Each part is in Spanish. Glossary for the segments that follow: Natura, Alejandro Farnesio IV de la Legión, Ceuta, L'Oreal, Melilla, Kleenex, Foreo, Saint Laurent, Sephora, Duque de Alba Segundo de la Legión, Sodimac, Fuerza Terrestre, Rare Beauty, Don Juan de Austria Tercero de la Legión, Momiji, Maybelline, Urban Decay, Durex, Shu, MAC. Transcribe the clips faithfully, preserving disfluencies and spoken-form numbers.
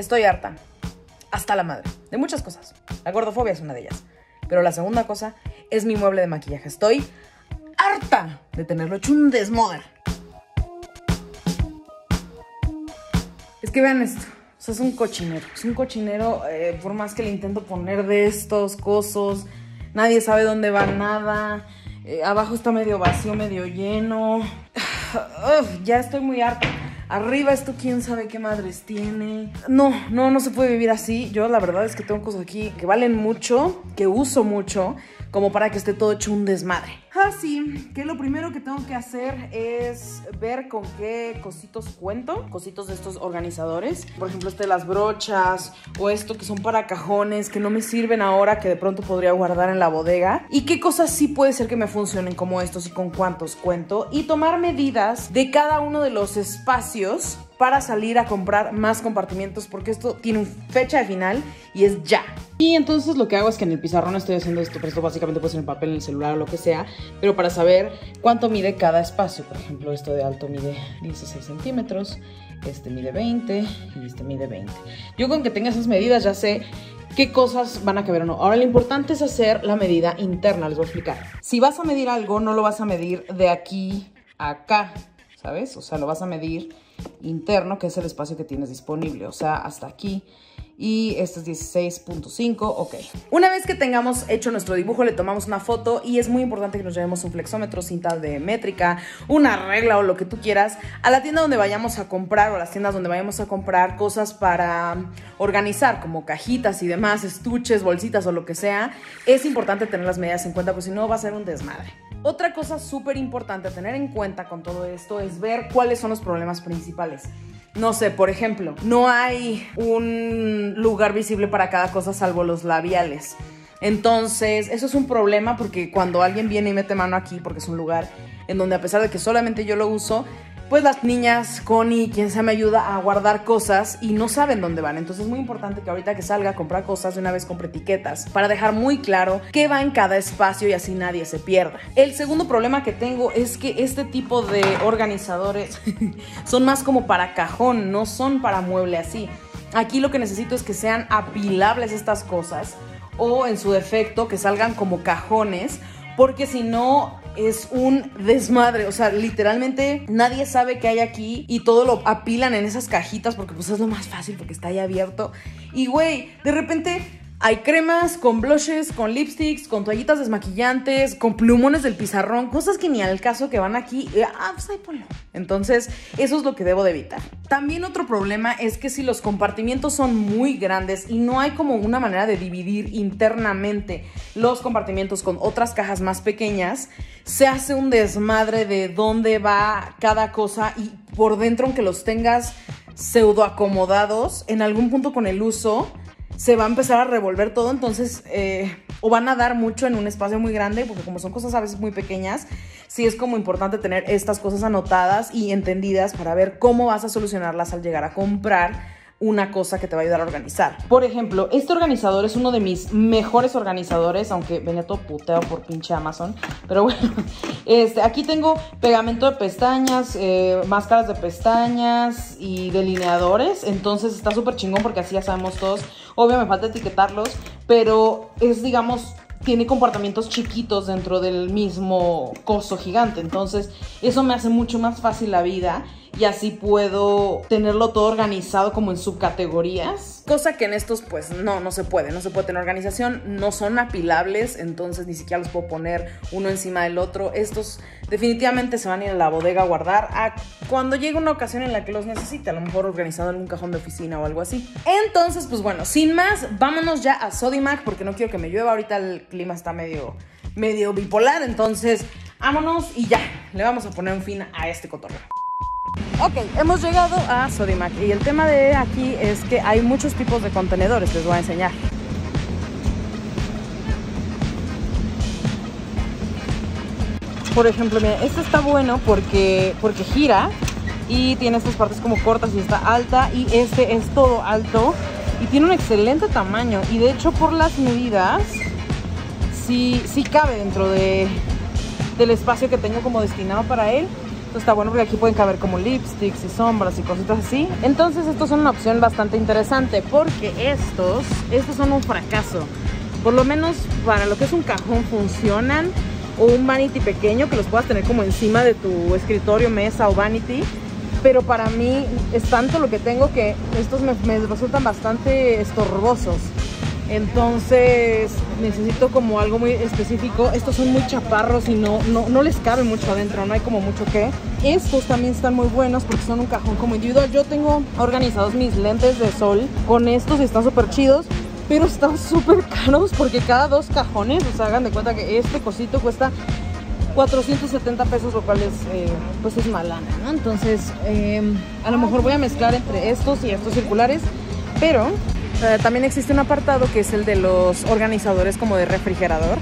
Estoy harta, hasta la madre, de muchas cosas. La gordofobia es una de ellas. Pero la segunda cosa es mi mueble de maquillaje. Estoy harta de tenerlo hecho un desmoder. Es que vean esto. O sea, es un cochinero. Es un cochinero, eh, por más que le intento poner de estos cosos. Nadie sabe dónde va nada. Eh, abajo está medio vacío, medio lleno. Uf, ya estoy muy harta. Arriba esto quién sabe qué madres tiene. No, no, no se puede vivir así. Yo la verdad es que tengo cosas aquí que valen mucho, que uso mucho, como para que esté todo hecho un desmadre. Así que lo primero que tengo que hacer es ver con qué cositos cuento. Cositos de estos organizadores. Por ejemplo, este de las brochas o esto que son para cajones que no me sirven ahora, que de pronto podría guardar en la bodega. Y qué cosas sí puede ser que me funcionen como estos y con cuántos cuento. Y tomar medidas de cada uno de los espacios para salir a comprar más compartimientos, porque esto tiene fecha de final y es ya. Y entonces lo que hago es que en el pizarrón estoy haciendo esto, pero esto básicamente puede ser en papel, en el celular o lo que sea, pero para saber cuánto mide cada espacio. Por ejemplo, esto de alto mide dieciséis centímetros, este mide veinte y este mide veinte. Yo con que tenga esas medidas ya sé qué cosas van a caber o no. Ahora lo importante es hacer la medida interna, les voy a explicar. Si vas a medir algo, no lo vas a medir de aquí a acá, ¿sabes? O sea, lo vas a medir interno, que es el espacio que tienes disponible, o sea, hasta aquí. Y este es dieciséis punto cinco, ok. Una vez que tengamos hecho nuestro dibujo, le tomamos una foto y es muy importante que nos llevemos un flexómetro, cinta de métrica, una regla o lo que tú quieras a la tienda donde vayamos a comprar o a las tiendas donde vayamos a comprar cosas para organizar, como cajitas y demás, estuches, bolsitas o lo que sea. Es importante tener las medidas en cuenta, porque si no va a ser un desmadre. Otra cosa súper importante a tener en cuenta con todo esto es ver cuáles son los problemas principales. No sé, por ejemplo, no hay un lugar visible para cada cosa salvo los labiales. Entonces, eso es un problema, porque cuando alguien viene y mete mano aquí, porque es un lugar en donde, a pesar de que solamente yo lo uso, pues las niñas, Connie, quien sea, me ayuda a guardar cosas y no saben dónde van. Entonces es muy importante que ahorita que salga a comprar cosas, de una vez compre etiquetas para dejar muy claro qué va en cada espacio y así nadie se pierda. El segundo problema que tengo es que este tipo de organizadores son más como para cajón, no son para mueble así. Aquí lo que necesito es que sean apilables estas cosas, o en su defecto que salgan como cajones, porque si no es un desmadre. O sea, literalmente nadie sabe qué hay aquí y todo lo apilan en esas cajitas, porque pues es lo más fácil, porque está ahí abierto. Y güey, de repente hay cremas con blushes, con lipsticks, con toallitas desmaquillantes, con plumones del pizarrón, cosas que ni al caso que van aquí. Ah, pues ahí ponlo. Entonces eso es lo que debo de evitar. También otro problema es que si los compartimientos son muy grandes y no hay como una manera de dividir internamente los compartimientos con otras cajas más pequeñas, se hace un desmadre de dónde va cada cosa. Y por dentro, aunque los tengas pseudo acomodados, en algún punto con el uso se va a empezar a revolver todo. Entonces, eh, o van a dar mucho en un espacio muy grande, porque como son cosas a veces muy pequeñas, sí es como importante tener estas cosas anotadas y entendidas para ver cómo vas a solucionarlas al llegar a comprar una cosa que te va a ayudar a organizar. Por ejemplo, este organizador es uno de mis mejores organizadores, aunque venía todo puteado por pinche Amazon, pero bueno. Este, aquí tengo pegamento de pestañas, eh, máscaras de pestañas y delineadores. Entonces está súper chingón, porque así ya sabemos todos. Obvio me falta etiquetarlos, pero es, digamos, tiene comportamientos chiquitos dentro del mismo coso gigante. Entonces eso me hace mucho más fácil la vida, y así puedo tenerlo todo organizado como en subcategorías, cosa que en estos pues no, no se puede, no se puede tener organización. No son apilables, entonces ni siquiera los puedo poner uno encima del otro. Estos definitivamente se van a ir a la bodega a guardar a cuando llegue una ocasión en la que los necesite, a lo mejor organizado en un cajón de oficina o algo así. Entonces pues bueno, sin más, vámonos ya a Sodimac, porque no quiero que me llueva, ahorita el clima está medio, medio bipolar. Entonces vámonos y ya, le vamos a poner un fin a este cotorreo. Ok, hemos llegado a Sodimac y el tema de aquí es que hay muchos tipos de contenedores, les voy a enseñar. Por ejemplo, mira, este está bueno porque, porque gira y tiene estas partes como cortas y está alta, y este es todo alto y tiene un excelente tamaño, y de hecho por las medidas sí, sí cabe dentro de, del espacio que tengo como destinado para él. Esto está bueno porque aquí pueden caber como lipsticks y sombras y cositas así. Entonces estos son una opción bastante interesante, porque estos, estos son un fracaso. Por lo menos para lo que es un cajón funcionan, o un vanity pequeño que los puedas tener como encima de tu escritorio, mesa o vanity. Pero para mí es tanto lo que tengo que estos me, me resultan bastante estorbosos. Entonces necesito como algo muy específico. Estos son muy chaparros y no, no, no les cabe mucho adentro, no hay como mucho que. Estos también están muy buenos porque son un cajón como individual. Yo tengo organizados mis lentes de sol con estos y están súper chidos. Pero están súper caros porque cada dos cajones, o sea, hagan de cuenta que este cosito cuesta cuatrocientos setenta pesos, lo cual es, eh, pues es malana, ¿no? Entonces, eh, a lo mejor voy a mezclar entre estos y estos circulares, pero eh, también existe un apartado que es el de los organizadores como de refrigerador,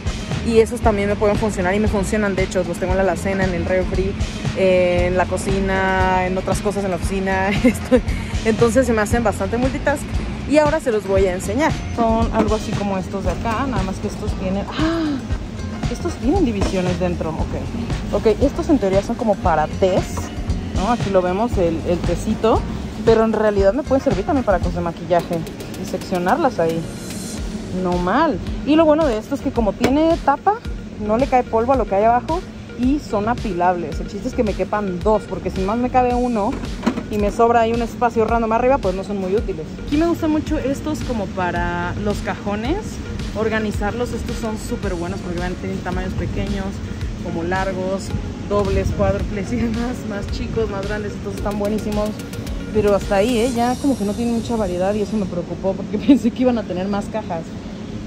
y esos también me pueden funcionar y me funcionan, de hecho, los tengo en la alacena, en el refri, eh, en la cocina, en otras cosas en la oficina, entonces se me hacen bastante multitask. Y ahora se los voy a enseñar. Son algo así como estos de acá, nada más que estos tienen... ¡Ah! Estos tienen divisiones dentro, ok. Ok, estos en teoría son como para tés, ¿no? Aquí lo vemos, el, el tecito. Pero en realidad me pueden servir también para cosas de maquillaje y seccionarlas ahí. No mal. Y lo bueno de esto es que como tiene tapa, no le cae polvo a lo que hay abajo y son apilables. El chiste es que me quepan dos, porque si más me cabe uno... y me sobra ahí un espacio random arriba, pues no son muy útiles. Aquí me gustan mucho estos como para los cajones, organizarlos. Estos son súper buenos porque van a tener tamaños pequeños, como largos, dobles, cuádruples y demás, más chicos, más grandes. Estos están buenísimos, pero hasta ahí, ¿eh? Ya como que no tienen mucha variedad y eso me preocupó porque pensé que iban a tener más cajas.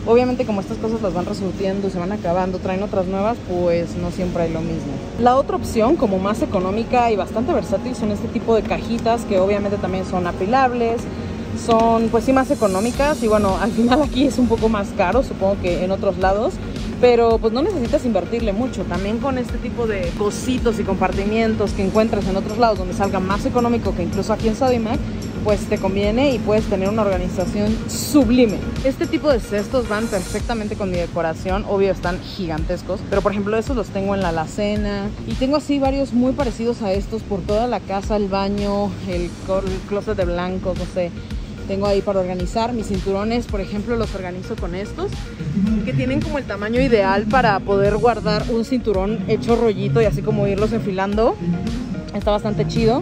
Obviamente como estas cosas las van resurtiendo, se van acabando, traen otras nuevas, pues no siempre hay lo mismo. La otra opción como más económica y bastante versátil son este tipo de cajitas que obviamente también son apilables, son pues sí más económicas y bueno, al final aquí es un poco más caro supongo que en otros lados, pero pues no necesitas invertirle mucho. También con este tipo de cositos y compartimientos que encuentras en otros lados donde salga más económico que incluso aquí en Sodimac, pues te conviene y puedes tener una organización sublime. Este tipo de cestos van perfectamente con mi decoración, obvio están gigantescos, pero por ejemplo estos los tengo en la alacena y tengo así varios muy parecidos a estos por toda la casa, el baño, el, el closet de blanco, no sé. Tengo ahí para organizar mis cinturones, por ejemplo, los organizo con estos que tienen como el tamaño ideal para poder guardar un cinturón hecho rollito y así como irlos enfilando. Está bastante chido.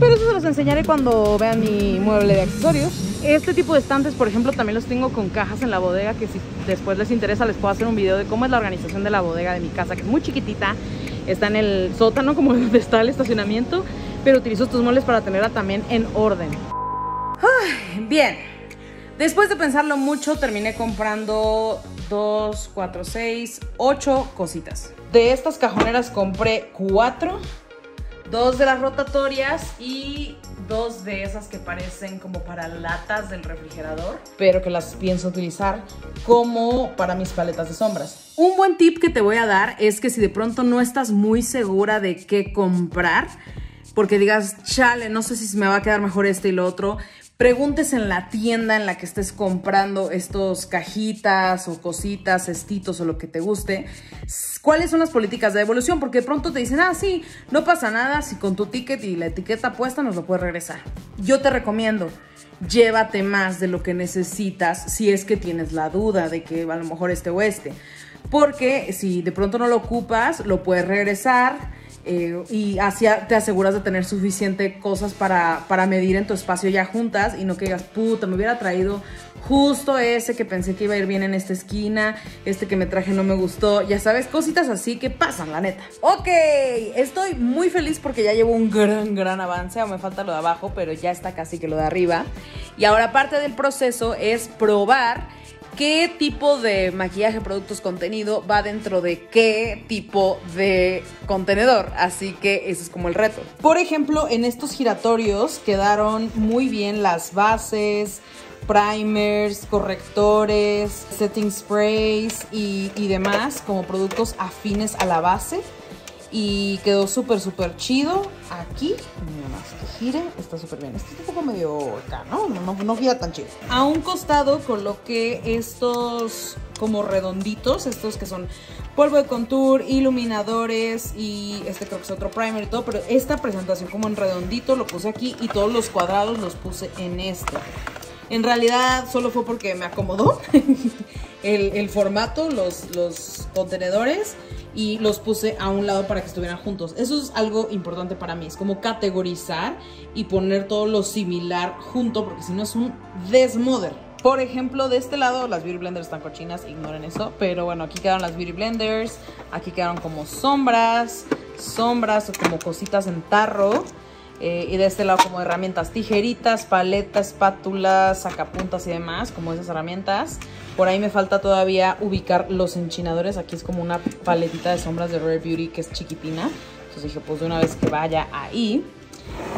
Pero eso se los enseñaré cuando vean mi mueble de accesorios. Este tipo de estantes, por ejemplo, también los tengo con cajas en la bodega, que si después les interesa les puedo hacer un video de cómo es la organización de la bodega de mi casa, que es muy chiquitita. Está en el sótano, como donde está el estacionamiento, pero utilizo estos muebles para tenerla también en orden. Ay, bien, después de pensarlo mucho, terminé comprando dos, cuatro, seis, ocho cositas. De estas cajoneras compré cuatro. Dos de las rotatorias y dos de esas que parecen como para latas del refrigerador, pero que las pienso utilizar como para mis paletas de sombras. Un buen tip que te voy a dar es que si de pronto no estás muy segura de qué comprar, porque digas, chale, no sé si me va a quedar mejor este y lo otro, preguntes en la tienda en la que estés comprando estos cajitas o cositas, cestitos o lo que te guste, cuáles son las políticas de devolución, porque de pronto te dicen, ah, sí, no pasa nada, si con tu ticket y la etiqueta puesta nos lo puedes regresar. Yo te recomiendo, llévate más de lo que necesitas si es que tienes la duda de que a lo mejor este o este, porque si de pronto no lo ocupas, lo puedes regresar. Eh, y así te aseguras de tener suficiente cosas para, para medir en tu espacio ya juntas y no que digas, puta, me hubiera traído justo ese que pensé que iba a ir bien en esta esquina, este que me traje no me gustó, ya sabes, cositas así que pasan, la neta. Ok, estoy muy feliz porque ya llevo un gran, gran avance, aún me falta lo de abajo, pero ya está casi que lo de arriba. Y ahora parte del proceso es probar qué tipo de maquillaje, productos, contenido va dentro de qué tipo de contenedor. Así que ese es como el reto. Por ejemplo, en estos giratorios quedaron muy bien las bases, primers, correctores, setting sprays y, y demás como productos afines a la base. Y quedó súper, súper chido. Aquí, nada más que gire, está súper bien. Este es un poco medio acá, ¿no? No, no, no gira tan chido. A un costado coloqué estos como redonditos, estos que son polvo de contour, iluminadores y este creo que es otro primer y todo, pero esta presentación como en redondito lo puse aquí y todos los cuadrados los puse en este. En realidad solo fue porque me acomodó el, el formato, los, los contenedores, y los puse a un lado para que estuvieran juntos. Eso es algo importante para mí, es como categorizar y poner todo lo similar junto, porque si no es un desmoder. Por ejemplo, de este lado las Beauty Blenders están cochinas, ignoren eso, pero bueno, aquí quedaron las Beauty Blenders, aquí quedaron como sombras, sombras o como cositas en tarro. Eh, y de este lado como herramientas, tijeritas, paletas, espátulas, sacapuntas y demás, como esas herramientas. Por ahí me falta todavía ubicar los enchinadores. Aquí es como una paletita de sombras de Rare Beauty que es chiquitina. Entonces dije, pues de una vez que vaya ahí.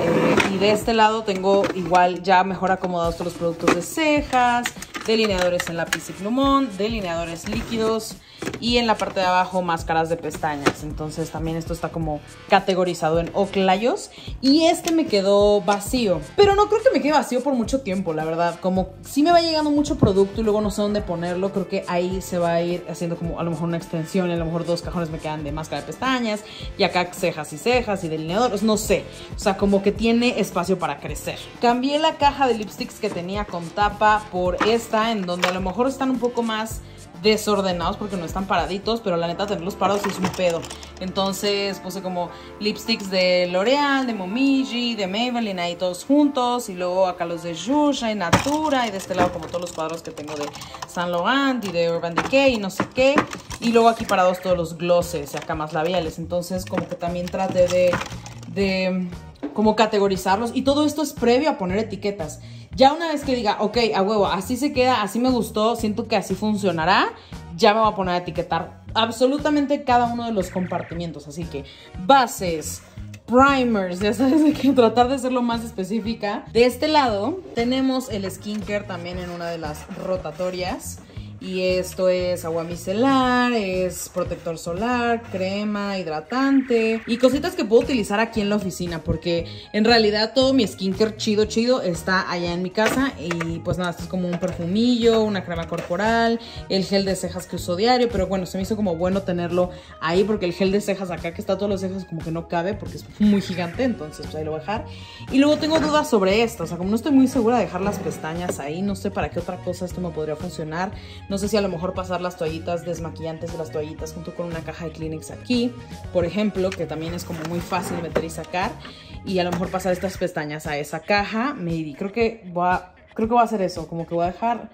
Eh, y de este lado tengo igual ya mejor acomodados todos los productos de cejas, delineadores en lápiz y plumón, delineadores líquidos y en la parte de abajo máscaras de pestañas. Entonces también esto está como categorizado en oclayos y este me quedó vacío, pero no creo que me quede vacío por mucho tiempo, la verdad. Como si me va llegando mucho producto y luego no sé dónde ponerlo, creo que ahí se va a ir haciendo como a lo mejor una extensión, a lo mejor dos cajones me quedan de máscara de pestañas y acá cejas y cejas y delineadores, no sé, o sea, como que tiene espacio para crecer. Cambié la caja de lipsticks que tenía con tapa por esta, en donde a lo mejor están un poco más desordenados porque no están paraditos, pero la neta tenerlos parados es un pedo. Entonces puse como lipsticks de L'Oreal, de Momiji, de Maybelline ahí todos juntos, y luego acá los de Shu y Natura, y de este lado como todos los cuadros que tengo de Saint Laurent y de Urban Decay y no sé qué, y luego aquí parados todos los glosses y acá más labiales. Entonces como que también traté de, de como categorizarlos, y todo esto es previo a poner etiquetas. Ya una vez que diga, ok, a huevo, así se queda, así me gustó, siento que así funcionará, ya me voy a poner a etiquetar absolutamente cada uno de los compartimientos. Así que bases, primers, ya sabes, hay que tratar de ser lo más específica. De este lado tenemos el skincare también en una de las rotatorias. Y esto es agua micelar, es protector solar, crema, hidratante y cositas que puedo utilizar aquí en la oficina, porque en realidad todo mi skincare chido chido está allá en mi casa. Y pues nada, esto es como un perfumillo, una crema corporal, el gel de cejas que uso diario, pero bueno, se me hizo como bueno tenerlo ahí porque el gel de cejas acá que está todos los cejas como que no cabe porque es muy gigante, entonces pues ahí lo voy a dejar. Y luego tengo dudas sobre esto, o sea, como no estoy muy segura de dejar las pestañas ahí, no sé para qué otra cosa esto me podría funcionar. No sé si a lo mejor pasar las toallitas desmaquillantes de las toallitas junto con una caja de Kleenex aquí, por ejemplo, que también es como muy fácil meter y sacar. Y a lo mejor pasar estas pestañas a esa caja, maybe. Creo que voy a, creo que voy a hacer eso, como que voy a dejar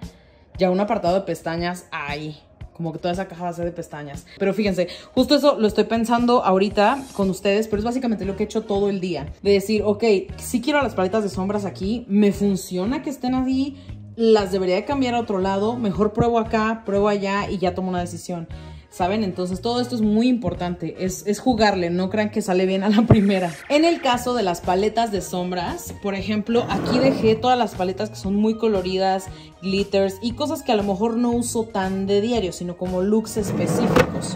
ya un apartado de pestañas ahí. Como que toda esa caja va a ser de pestañas. Pero fíjense, justo eso lo estoy pensando ahorita con ustedes, pero es básicamente lo que he hecho todo el día. De decir, ok, sí quiero las paletas de sombras aquí, me funciona que estén así, las debería de cambiar a otro lado, mejor pruebo acá, pruebo allá y ya tomo una decisión, ¿saben? Entonces todo esto es muy importante, es, es jugarle, no crean que sale bien a la primera. En el caso de las paletas de sombras, por ejemplo, aquí dejé todas las paletas que son muy coloridas, glitters y cosas que a lo mejor no uso tan de diario, sino como looks específicos.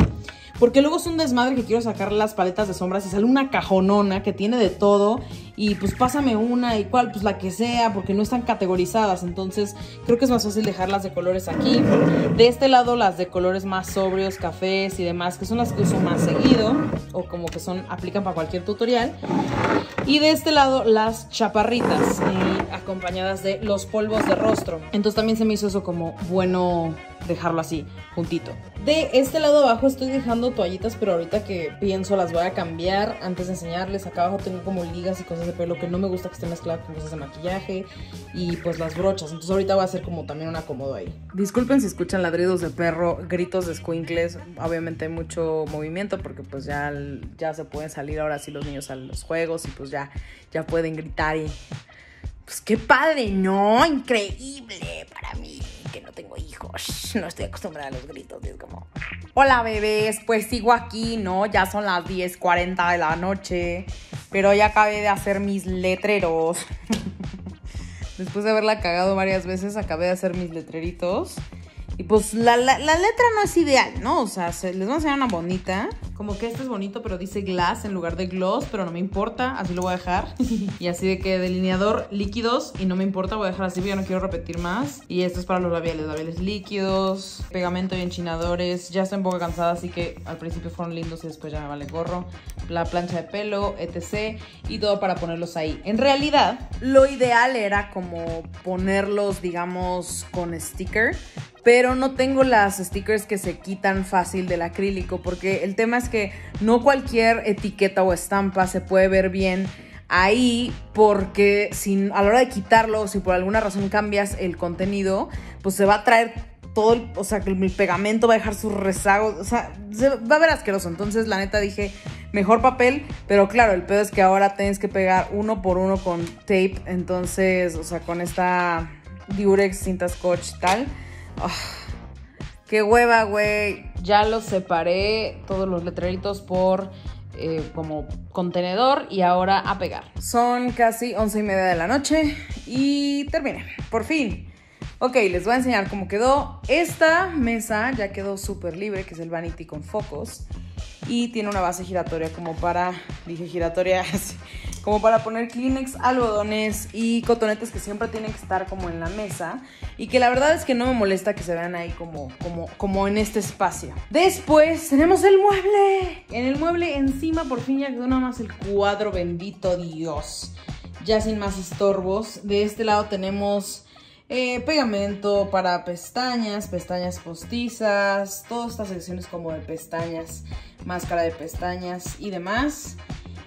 Porque luego es un desmadre que quiero sacar las paletas de sombras y sale una cajonona que tiene de todo y pues pásame una y cuál, pues la que sea, porque no están categorizadas. Entonces creo que es más fácil dejarlas de colores aquí. De este lado las de colores más sobrios, cafés y demás, que son las que uso más seguido o como que son, aplican para cualquier tutorial. Y de este lado las chaparritas y acompañadas de los polvos de rostro. Entonces también se me hizo eso como bueno dejarlo así, juntito. De este lado abajo estoy dejando toallitas, pero ahorita que pienso las voy a cambiar. Antes de enseñarles, acá abajo tengo como ligas y cosas de pelo que no me gusta que esté mezclada con cosas de maquillaje y pues las brochas. Entonces ahorita voy a hacer como también un acomodo ahí. Disculpen si escuchan ladridos de perro, gritos de escuincles, obviamente mucho movimiento porque pues ya, ya se pueden salir ahora sí los niños a los juegos y pues ya, ya pueden gritar y pues qué padre, ¿no? Increíble para mí. Que no tengo hijos, no estoy acostumbrada a los gritos, es como, hola bebés, pues sigo aquí, ¿no? Ya son las diez cuarenta de la noche, pero ya acabé de hacer mis letreros. Después de haberla cagado varias veces, acabé de hacer mis letreritos Y pues la, la, la letra no es ideal, ¿no? O sea, se, les voy a enseñar una bonita. Como que este es bonito, pero dice glass en lugar de gloss, pero no me importa, así lo voy a dejar. Y así de que delineador líquidos y no me importa, voy a dejar así porque ya no quiero repetir más. Y esto es para los labiales, labiales líquidos, pegamento y enchinadores. Ya estoy un poco cansada, así que al principio fueron lindos y después ya me vale gorro. La plancha de pelo, etcétera. Y todo para ponerlos ahí. En realidad, lo ideal era como ponerlos, digamos, con sticker. Pero no tengo las stickers que se quitan fácil del acrílico, porque el tema es que no cualquier etiqueta o estampa se puede ver bien ahí, porque si, a la hora de quitarlo, si por alguna razón cambias el contenido, pues se va a traer todo, el, o sea, que el pegamento va a dejar sus rezagos, o sea, se va a ver asqueroso. Entonces, la neta, dije, mejor papel, pero claro, el pedo es que ahora tienes que pegar uno por uno con tape, entonces, o sea, con esta Durex, cinta scotch, tal... Oh, ¡qué hueva, güey! Ya los separé, todos los letreritos por eh, como contenedor y ahora a pegar. Son casi once y media de la noche y terminé, por fin. Ok, les voy a enseñar cómo quedó. Esta mesa ya quedó súper libre, que es el vanity con focos. Y tiene una base giratoria como para, dije giratoria, como para poner Kleenex, algodones y cotonetes que siempre tienen que estar como en la mesa. Y que la verdad es que no me molesta que se vean ahí como, como, como en este espacio. Después tenemos el mueble. En el mueble encima por fin ya quedó nada más el cuadro, bendito Dios. Ya sin más estorbos. De este lado tenemos... Eh, pegamento para pestañas, pestañas postizas, todas estas secciones como de pestañas, máscara de pestañas y demás.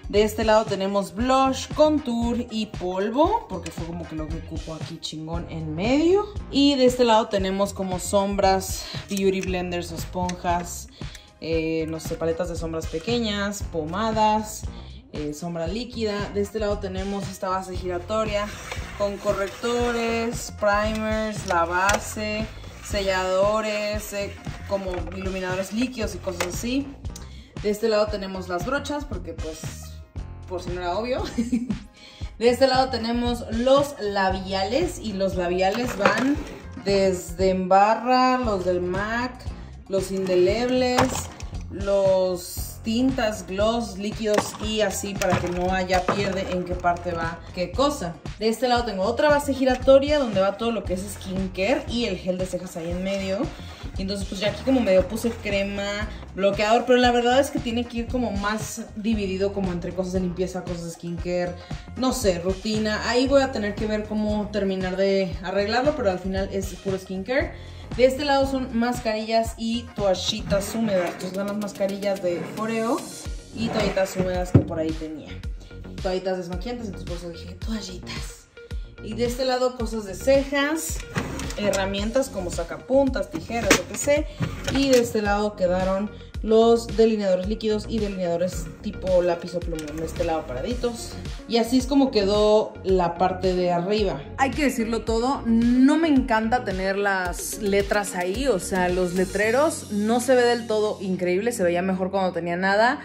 De este lado tenemos blush, contour y polvo, porque fue como que lo que ocupo aquí chingón en medio. Y de este lado tenemos como sombras, beauty blenders o esponjas, eh, no sé, paletas de sombras pequeñas, pomadas, eh, sombra líquida. De este lado tenemos esta base giratoria con correctores, primers, la base, selladores, eh, como iluminadores líquidos y cosas así. De este lado tenemos las brochas, porque pues, por si no era obvio. De este lado tenemos los labiales, y los labiales van desde en barra, los del MAC, los indelebles, los tintas, gloss, líquidos y así para que no haya pierde en qué parte va qué cosa. De este lado tengo otra base giratoria donde va todo lo que es skincare y el gel de cejas ahí en medio. Y entonces pues ya aquí como medio puse crema, bloqueador, pero la verdad es que tiene que ir como más dividido como entre cosas de limpieza, cosas de skincare, no sé, rutina. Ahí voy a tener que ver cómo terminar de arreglarlo, pero al final es puro skincare. De este lado son mascarillas y toallitas húmedas. Estas son las mascarillas de Foreo y toallitas húmedas que por ahí tenía. Toallitas desmaquillantes, entonces por eso dije toallitas. Y de este lado cosas de cejas, herramientas como sacapuntas, tijeras, etcétera. Y de este lado quedaron los delineadores líquidos y delineadores tipo lápiz o plumón. De este lado paraditos. Y así es como quedó la parte de arriba. Hay que decirlo todo, no me encanta tener las letras ahí. O sea, los letreros no se ve del todo increíble. Se veía mejor cuando tenía nada.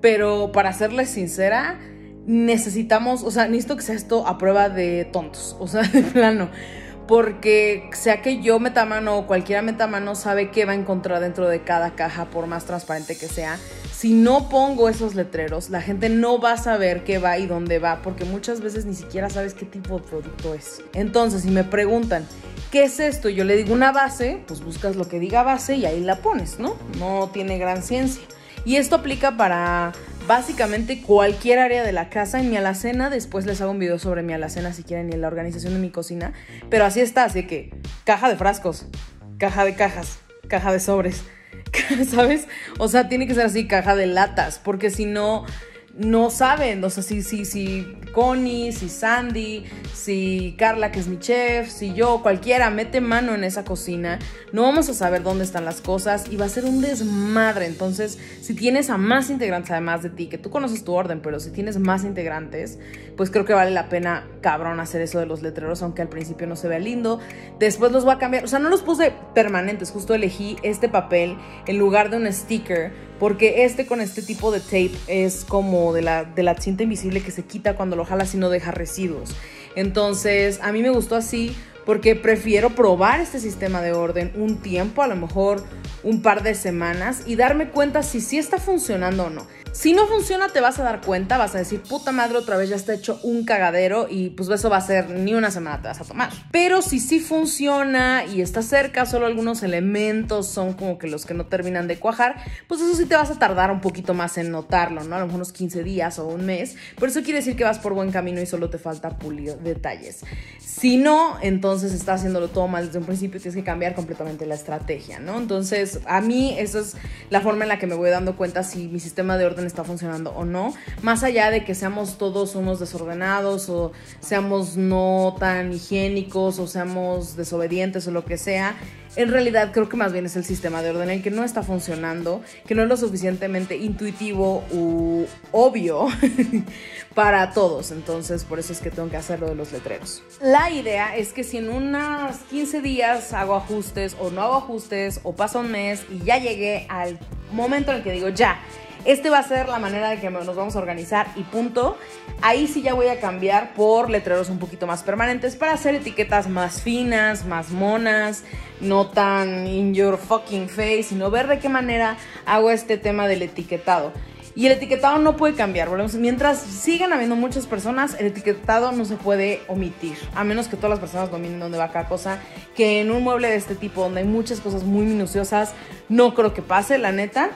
Pero para serles sincera, necesitamos, o sea, necesito que sea esto a prueba de tontos. O sea, de plano. Porque sea que yo meta mano o cualquiera meta mano sabe qué va a encontrar dentro de cada caja, por más transparente que sea. Si no pongo esos letreros, la gente no va a saber qué va y dónde va, porque muchas veces ni siquiera sabes qué tipo de producto es. Entonces, si me preguntan, ¿qué es esto? Yo le digo una base, pues buscas lo que diga base y ahí la pones, ¿no? No tiene gran ciencia. Y esto aplica para... básicamente cualquier área de la casa. En mi alacena, después les hago un video sobre mi alacena si quieren y la organización de mi cocina. Pero así está, así que caja de frascos, caja de cajas, caja de sobres, ¿sabes? O sea, tiene que ser así, caja de latas, porque si no, no saben. O sea, si, si, si Connie, si Sandy, si Carla, que es mi chef, si yo, cualquiera mete mano en esa cocina, no vamos a saber dónde están las cosas y va a ser un desmadre. Entonces, si tienes a más integrantes además de ti, que tú conoces tu orden, pero si tienes más integrantes, pues creo que vale la pena, cabrón, hacer eso de los letreros, aunque al principio no se vea lindo. Después los voy a cambiar. O sea, no los puse permanentes, justo elegí este papel en lugar de un sticker, porque este con este tipo de tape es como de la, de la cinta invisible que se quita cuando lo jalas y no deja residuos. Entonces, a mí me gustó así porque prefiero probar este sistema de orden un tiempo, a lo mejor un par de semanas, y darme cuenta si sí está funcionando o no. Si no funciona, te vas a dar cuenta, vas a decir, puta madre, otra vez ya está hecho un cagadero, y pues eso va a ser, ni una semana te vas a tomar. Pero si sí funciona y está cerca, solo algunos elementos son como que los que no terminan de cuajar, pues eso sí te vas a tardar un poquito más en notarlo, ¿no? A lo mejor unos quince días o un mes, pero eso quiere decir que vas por buen camino y solo te falta pulir detalles. Si no, entonces estás haciéndolo todo mal desde un principio y tienes que cambiar completamente la estrategia, ¿no? Entonces, a mí esa es la forma en la que me voy dando cuenta si mi sistema de orden está funcionando o no, más allá de que seamos todos unos desordenados o seamos no tan higiénicos o seamos desobedientes o lo que sea. En realidad creo que más bien es el sistema de orden el que no está funcionando, que no es lo suficientemente intuitivo u obvio para todos. Entonces por eso es que tengo que hacer lo de los letreros. La idea es que si en unos quince días hago ajustes o no hago ajustes, o pasa un mes y ya llegué al momento en el que digo ya, este va a ser la manera de que nos vamos a organizar y punto. Ahí sí ya voy a cambiar por letreros un poquito más permanentes para hacer etiquetas más finas, más monas, no tan in your fucking face, sino ver de qué manera hago este tema del etiquetado. Y el etiquetado no puede cambiar, volvemos. Mientras sigan habiendo muchas personas, el etiquetado no se puede omitir, a menos que todas las personas dominen dónde va cada cosa, que en un mueble de este tipo, donde hay muchas cosas muy minuciosas, no creo que pase, la neta.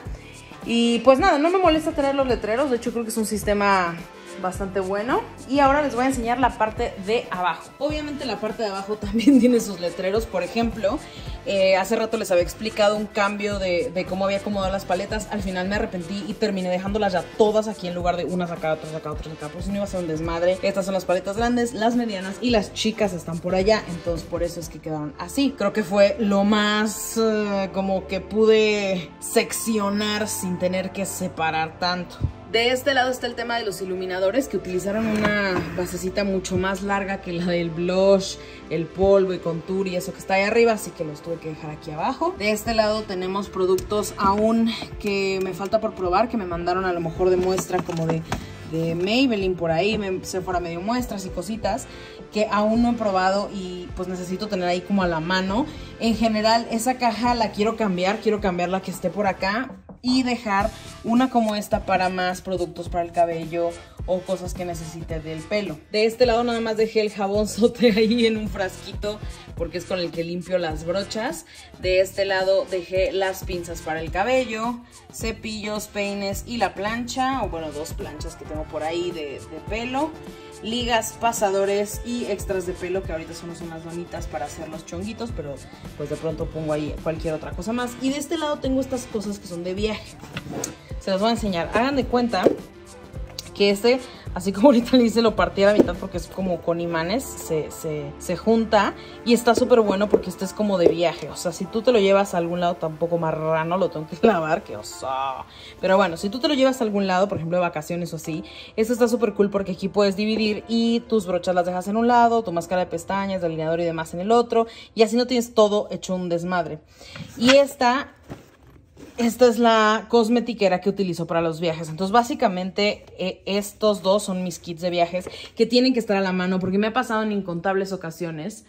Y pues nada, no me molesta tener los letreros, de hecho creo que es un sistema bastante bueno. Y ahora les voy a enseñar la parte de abajo. Obviamente la parte de abajo también tiene sus letreros, por ejemplo, eh, hace rato les había explicado un cambio de, de cómo había acomodado las paletas. Al final me arrepentí y terminé dejándolas ya todas aquí en lugar de unas acá, otras acá, otras acá, pues no iba a ser un desmadre. Estas son las paletas grandes, las medianas y las chicas están por allá, entonces por eso es que quedaron así. Creo que fue lo más uh, como que pude seccionar sin tener que separar tanto. De este lado está el tema de los iluminadores, que utilizaron una basecita mucho más larga que la del blush, el polvo y contour y eso que está ahí arriba, así que los tuve que dejar aquí abajo. De este lado tenemos productos aún que me falta por probar, que me mandaron a lo mejor de muestra como de, de Maybelline por ahí, Sephora me dio muestras y cositas que aún no he probado y pues necesito tener ahí como a la mano. En general esa caja la quiero cambiar, quiero cambiar la que esté por acá y dejar una como esta para más productos para el cabello o cosas que necesite del pelo. De este lado nada más dejé el jabón sote ahí en un frasquito porque es con el que limpio las brochas. De este lado dejé las pinzas para el cabello, cepillos, peines y la plancha, o bueno, dos planchas que tengo por ahí de, de pelo, ligas, pasadores y extras de pelo, que ahorita son unas bonitas para hacer los chonguitos, pero pues de pronto pongo ahí cualquier otra cosa más. Y de este lado tengo estas cosas que son de viaje, se las voy a enseñar. Hagan de cuenta que este, así como ahorita le hice, lo partí a la mitad porque es como con imanes, se, se, se junta y está súper bueno porque este es como de viaje. O sea, si tú te lo llevas a algún lado, tampoco marrano, lo tengo que lavar, que oso. Pero bueno, si tú te lo llevas a algún lado, por ejemplo de vacaciones o así, este está súper cool porque aquí puedes dividir y tus brochas las dejas en un lado, tu máscara de pestañas, delineador y demás en el otro, y así no tienes todo hecho un desmadre. Y esta... Esta es la cosmetiquera que utilizo para los viajes. Entonces, básicamente, eh, estos dos son mis kits de viajes que tienen que estar a la mano porque me ha pasado en incontables ocasiones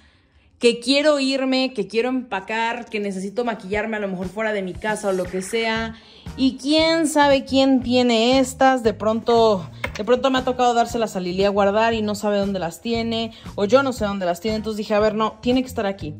que quiero irme, que quiero empacar, que necesito maquillarme a lo mejor fuera de mi casa o lo que sea. Y quién sabe quién tiene estas. De pronto... De pronto me ha tocado dárselas a Lili a guardar y no sabe dónde las tiene, o yo no sé dónde las tiene, entonces dije, a ver, no, tiene que estar aquí.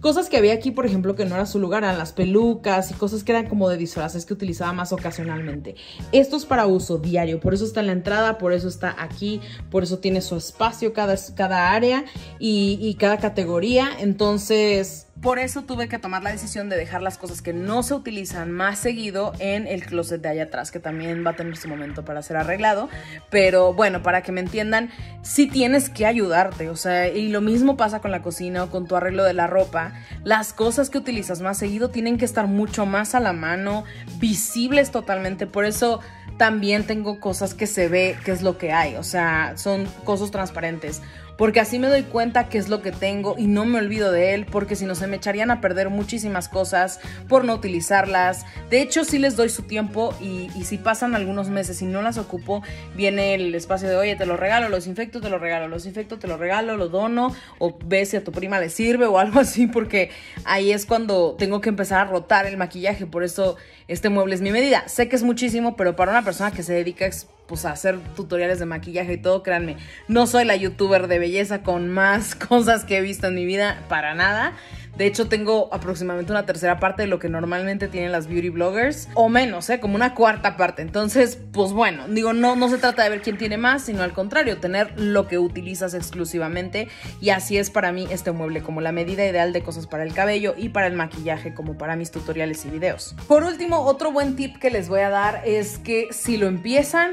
Cosas que había aquí, por ejemplo, que no era su lugar, eran las pelucas y cosas que eran como de disfraces que utilizaba más ocasionalmente. Esto es para uso diario, por eso está en la entrada, por eso está aquí, por eso tiene su espacio cada, cada área y, y cada categoría, entonces... Por eso tuve que tomar la decisión de dejar las cosas que no se utilizan más seguido en el closet de allá atrás, que también va a tener su momento para ser arreglado. Pero bueno, para que me entiendan, sí tienes que ayudarte, o sea, y lo mismo pasa con la cocina o con tu arreglo de la ropa. Las cosas que utilizas más seguido tienen que estar mucho más a la mano, visibles totalmente. Por eso también tengo cosas que se ve qué es lo que hay, o sea, son cosas transparentes. porque así me doy cuenta qué es lo que tengo y no me olvido de él, porque si no se me echarían a perder muchísimas cosas por no utilizarlas. De hecho, sí les doy su tiempo y, y si pasan algunos meses y no las ocupo, viene el espacio de, oye, te lo regalo, lo desinfecto, te lo regalo, lo desinfecto, te lo regalo, lo dono, o ves si a tu prima le sirve o algo así, porque ahí es cuando tengo que empezar a rotar el maquillaje. Por eso este mueble es mi medida. Sé que es muchísimo, pero para una persona que se dedica a pues a hacer tutoriales de maquillaje y todo, créanme, no soy la youtuber de belleza con más cosas que he visto en mi vida, para nada. De hecho, tengo aproximadamente una tercera parte de lo que normalmente tienen las beauty bloggers, o menos, ¿eh? Como una cuarta parte. Entonces, pues bueno, digo, no, no se trata de ver quién tiene más, sino al contrario, tener lo que utilizas exclusivamente. Y así es para mí este mueble, como la medida ideal de cosas para el cabello y para el maquillaje, como para mis tutoriales y videos. Por último, otro buen tip que les voy a dar es que si lo empiezan,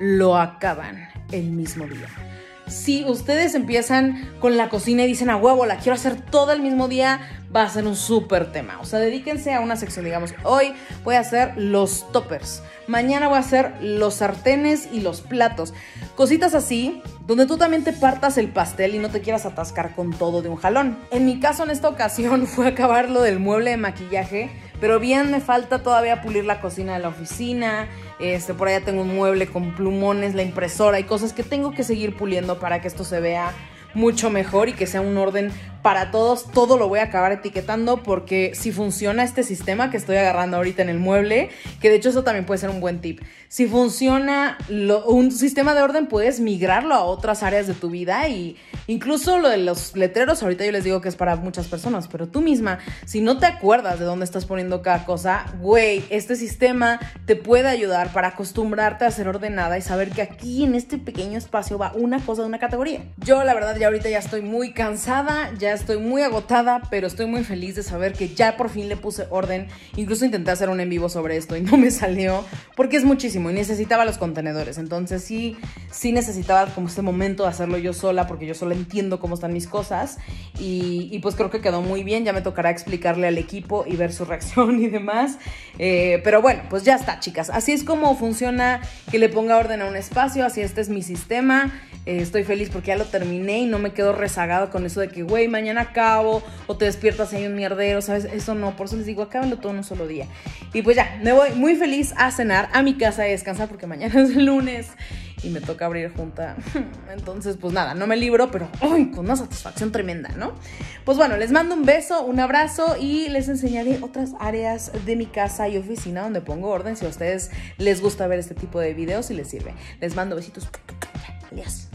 lo acaban el mismo día. Si ustedes empiezan con la cocina y dicen, a huevo, la quiero hacer todo el mismo día, va a ser un súper tema. O sea, dedíquense a una sección, digamos, hoy voy a hacer los toppers, mañana voy a hacer los sartenes y los platos. Cositas así, donde tú también te partas el pastel y no te quieras atascar con todo de un jalón. En mi caso, en esta ocasión, fue acabar lo del mueble de maquillaje, pero bien me falta todavía pulir la cocina de la oficina. Este, por allá tengo un mueble con plumones, la impresora y cosas que tengo que seguir puliendo para que esto se vea mucho mejor y que sea un orden para todos. Todo lo voy a acabar etiquetando, porque si funciona este sistema que estoy agarrando ahorita en el mueble, que de hecho eso también puede ser un buen tip, si funciona lo, un sistema de orden, puedes migrarlo a otras áreas de tu vida. Y incluso lo de los letreros, ahorita yo les digo que es para muchas personas, pero tú misma, si no te acuerdas de dónde estás poniendo cada cosa, güey, este sistema te puede ayudar para acostumbrarte a ser ordenada y saber que aquí en este pequeño espacio va una cosa de una categoría. Yo la verdad ya ahorita ya estoy muy cansada, ya estoy muy agotada, pero estoy muy feliz de saber que ya por fin le puse orden. Incluso intenté hacer un en vivo sobre esto y no me salió, porque es muchísimo y necesitaba los contenedores. Entonces sí, sí necesitaba como este momento de hacerlo yo sola, porque yo sola entiendo cómo están mis cosas. Y, y pues creo que quedó muy bien. Ya me tocará explicarle al equipo y ver su reacción y demás. Eh, pero bueno, pues ya está, chicas. Así es como funciona que le ponga orden a un espacio. Así este es mi sistema. Eh, estoy feliz porque ya lo terminé y no me quedo rezagado con eso de que, güey, mañana acabo, o te despiertas y hay un mierdero, ¿sabes? Eso no, por eso les digo, acábenlo todo en un solo día. Y pues ya, me voy muy feliz a cenar a mi casa y descansar, porque mañana es el lunes y me toca abrir junta. Entonces, pues nada, no me libro, pero ¡ay!, con una satisfacción tremenda, ¿no? Pues bueno, les mando un beso, un abrazo, y les enseñaré otras áreas de mi casa y oficina donde pongo orden, si a ustedes les gusta ver este tipo de videos y les sirve. Les mando besitos. Adiós.